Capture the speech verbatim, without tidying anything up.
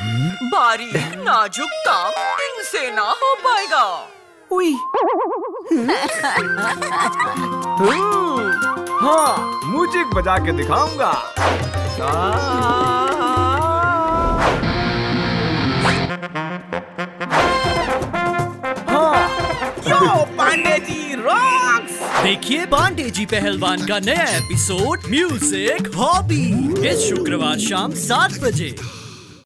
बारीक नाजुक काम इनसे ना हो पाएगा। उई। हाँ, म्यूजिक बजा के दिखाऊंगा। हाँ। Yo Pandey ji rocks. देखिए पांडे जी पहलवान का नया एपिसोड म्यूजिक हॉबी इस शुक्रवार शाम सात बजे।